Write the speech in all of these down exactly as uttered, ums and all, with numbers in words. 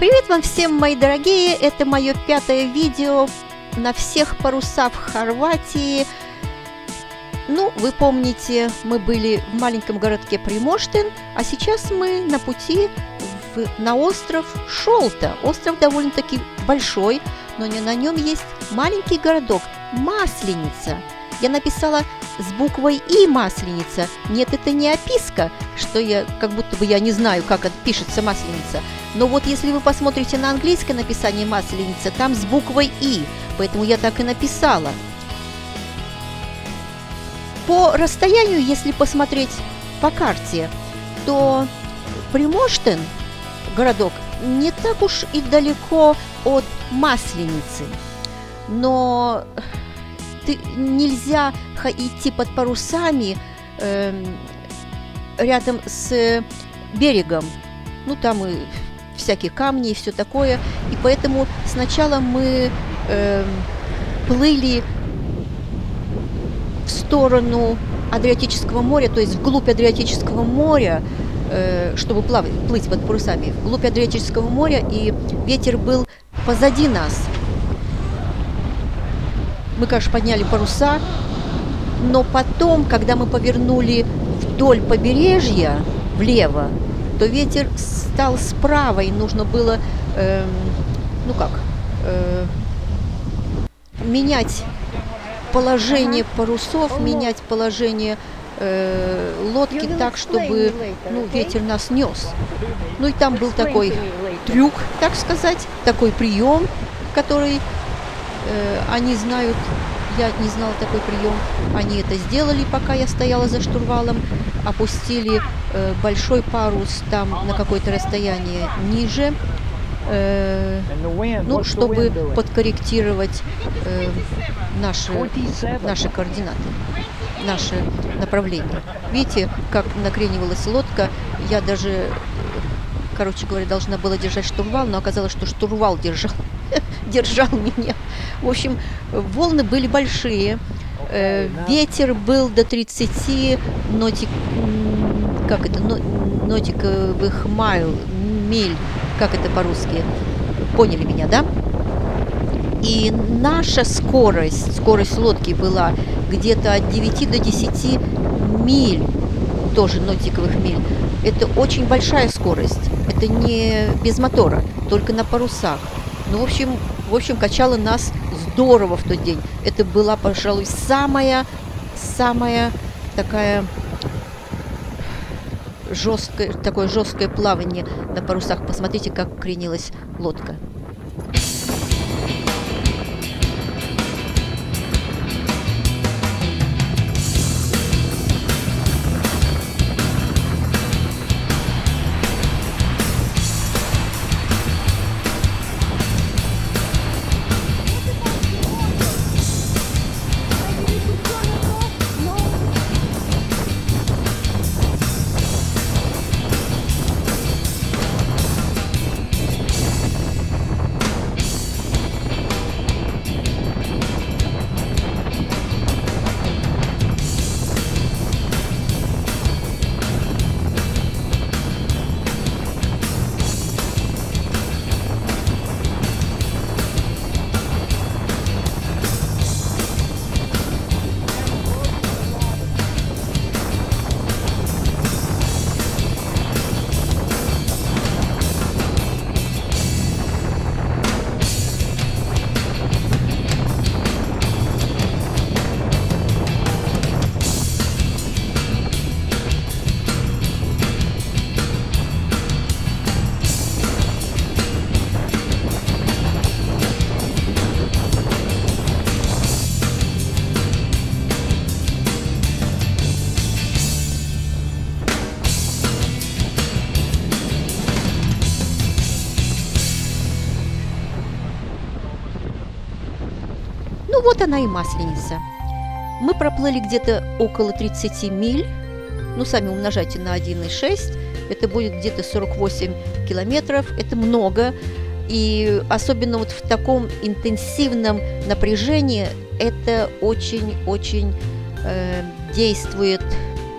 Привет вам всем, мои дорогие! Это мое пятое видео на всех парусах в Хорватии. Ну, вы помните, мы были в маленьком городке Примоштен, а сейчас мы на пути в, на остров Шолта. Остров довольно-таки большой, но не на нем есть маленький городок Масленица. Я написала с буквой «и» Масленица. Нет, это не описка, что я, как будто бы я не знаю, как это пишется Масленица. Но вот если вы посмотрите на английское написание Масленица, там с буквой «и», поэтому я так и написала. По расстоянию, если посмотреть по карте, то Примоштен, городок, не так уж и далеко от Масленицы. Но ты, нельзя идти под парусами э, рядом с берегом. Ну, там и всякие камни и все такое. И поэтому сначала мы э, плыли в сторону Адриатического моря, то есть вглубь Адриатического моря, э, чтобы плавать, плыть под парусами, вглубь Адриатического моря, и ветер был позади нас. Мы, конечно, подняли паруса, но потом, когда мы повернули вдоль побережья, влево, то ветер стал справа, и нужно было, э, ну как, э, менять положение парусов, менять положение э, лодки так, чтобы, ну, ветер нас нес. Ну и там был такой трюк, так сказать, такой прием, который... Они знают, я не знала такой прием, они это сделали, пока я стояла за штурвалом, опустили э, большой парус там на какое-то расстояние ниже, э, ну, чтобы подкорректировать э, наши, наши координаты, наши направления. Видите, как накренивалась лодка, я даже, короче говоря, должна была держать штурвал, но оказалось, что штурвал держал. держал меня. В общем, волны были большие, э, ветер был до тридцати нотик, как это, но, нотиковых майл, миль, как это по-русски, поняли меня, да? И наша скорость, скорость лодки была где-то от девяти до десяти миль, тоже нотиковых миль. Это очень большая скорость, это не без мотора, только на парусах. Ну, в общем, в общем, качало нас здорово в тот день. Это была, пожалуй, самая, самая такая жесткая, такое жесткое плавание на парусах. Посмотрите, как кренилась лодка. Вот она и Масленица. Мы проплыли где-то около тридцати миль, ну, сами умножайте на один и шесть, это будет где-то сорок восемь километров, это много, и особенно вот в таком интенсивном напряжении это очень-очень э, действует,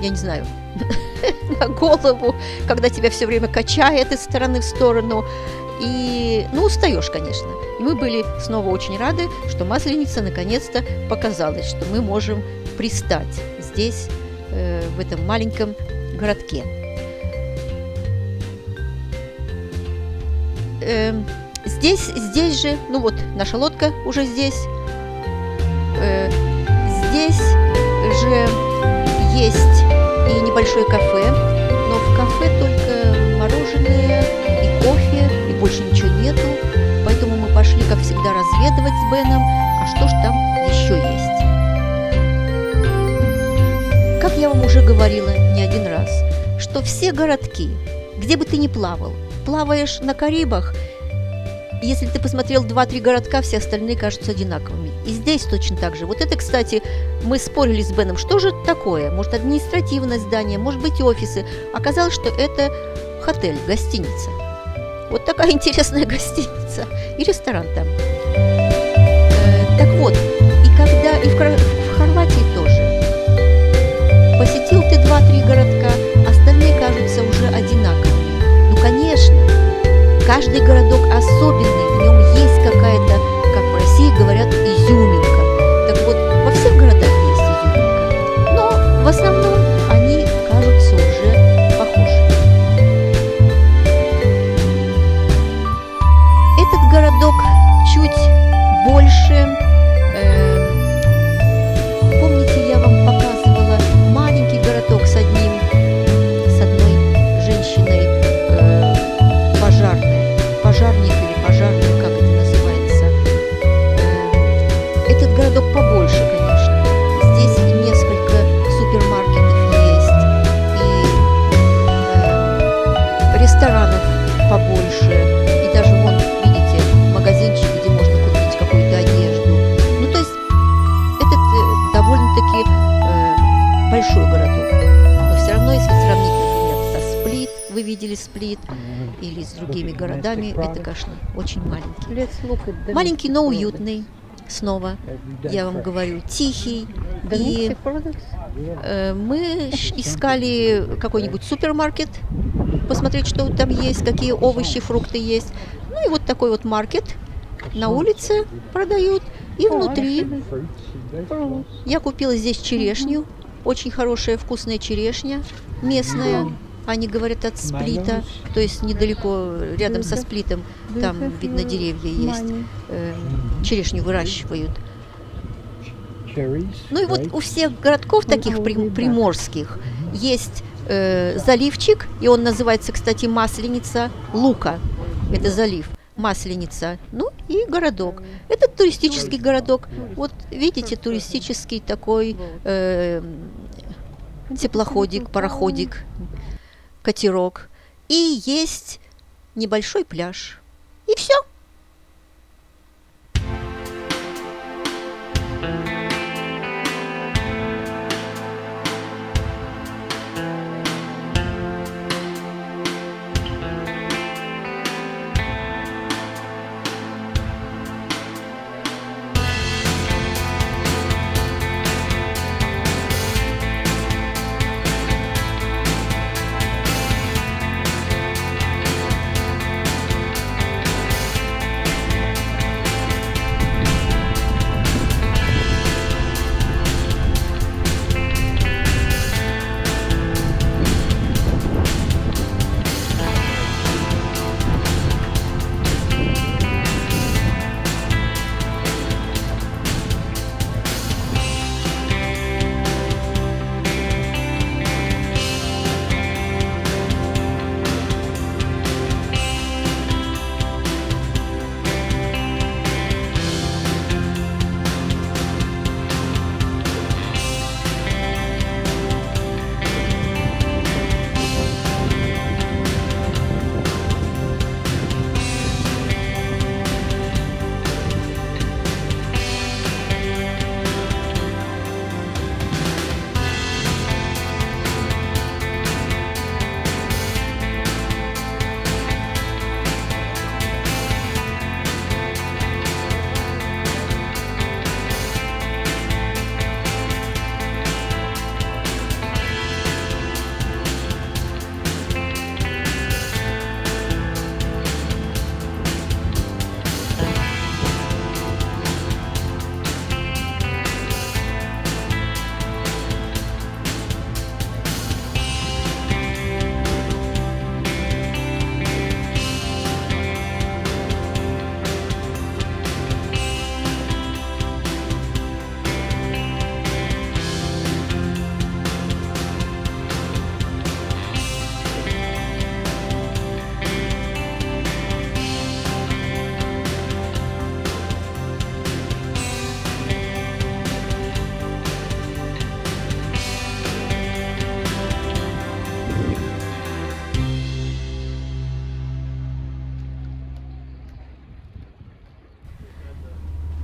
я не знаю, на голову, когда тебя все время качает из стороны в сторону, И, ну, устаешь, конечно. И мы были снова очень рады, что Масленица наконец-то показалась, что мы можем пристать здесь, э, в этом маленьком городке. Э, здесь, здесь же, ну вот, наша лодка уже здесь. Э, здесь же есть и небольшое кафе, но в кафе только мороженое и кофе, и больше ничего нету, поэтому мы пошли, как всегда, разведывать с Беном, а что ж там еще есть. Как я вам уже говорила не один раз, что все городки, где бы ты ни плавал, плаваешь на Карибах, если ты посмотрел два-три городка, все остальные кажутся одинаковыми. И здесь точно так же. Вот это, кстати, мы спорили с Беном, что же это такое? Может, административное здание, может быть, офисы. Оказалось, что это отель, гостиница. Вот такая интересная гостиница. И ресторан там. Э, так вот, и когда и в, в Хорватии тоже. Посетил ты два-три городка, остальные кажутся уже одинаковыми. Ну, конечно. Каждый городок особенный, в нем есть какая-то, как в России говорят, изюминка. Так вот, во всех городах есть изюминка, но в основном они кажутся уже похожими. Этот городок чуть больше, э, помните, я вам показывала маленький городок с одним, с одной женщиной, э, пожарной. Пожарник или пожарный, как это называется. Этот городок побольше, конечно. Здесь несколько супермаркетов есть, и ресторанов побольше, и даже, вон, видите, магазинчик, где можно купить какую-то одежду. Ну, то есть, этот довольно-таки большой городок. Но все равно, если сравнить, например, со Сплит, вы видели Сплит, или с другими городами, это, конечно, очень маленький. Маленький, но уютный, снова, я вам говорю, тихий. И э, мы искали какой-нибудь супермаркет, посмотреть, что там есть, какие овощи, фрукты есть. Ну и вот такой вот маркет на улице продают. И внутри я купила здесь черешню, очень хорошая вкусная черешня местная. Они говорят от Сплита, то есть недалеко, рядом со Сплитом, там, видно, деревья есть, э, черешню выращивают. Ну и вот у всех городков таких приморских есть э, заливчик, и он называется, кстати, Маслиница Лука, это залив, Масленица, ну и городок. Это туристический городок, вот видите, туристический такой э, теплоходик, пароходик, катерок, и есть небольшой пляж, и все.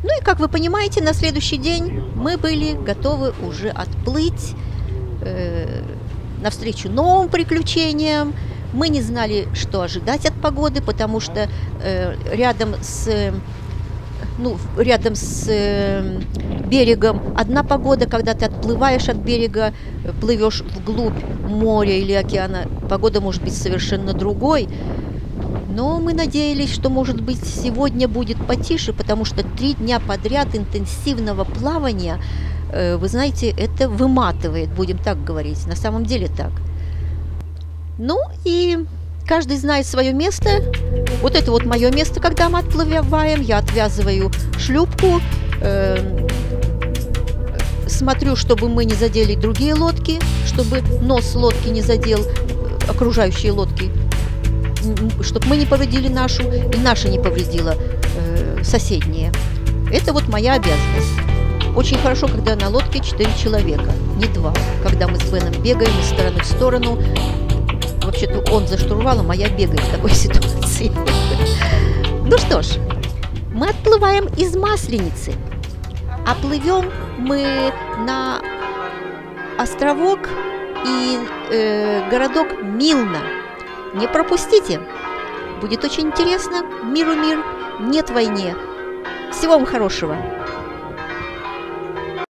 Ну и, как вы понимаете, на следующий день мы были готовы уже отплыть э, навстречу новым приключениям. Мы не знали, что ожидать от погоды, потому что э, рядом с... Э, Ну, рядом с э, берегом одна погода, когда ты отплываешь от берега, плывешь вглубь моря или океана, погода может быть совершенно другой. Но мы надеялись, что, может быть, сегодня будет потише, потому что три дня подряд интенсивного плавания, э, вы знаете, это выматывает, будем так говорить, на самом деле так. Ну и... Каждый знает свое место. Вот это вот мое место, когда мы отплываем. Я отвязываю шлюпку, э смотрю, чтобы мы не задели другие лодки, чтобы нос лодки не задел э окружающие лодки, чтобы мы не повредили нашу, и наша не повредила э соседние. Это вот моя обязанность. Очень хорошо, когда на лодке четыре человека, не два. Когда мы с Беном бегаем из стороны в сторону, вообще-то он за штурвалом, а я бегаю в такой ситуации. Ну что ж, мы отплываем из Масленицы. А плывем мы на островок и э, городок Милна. Не пропустите. Будет очень интересно. Миру мир, нет войне. Всего вам хорошего.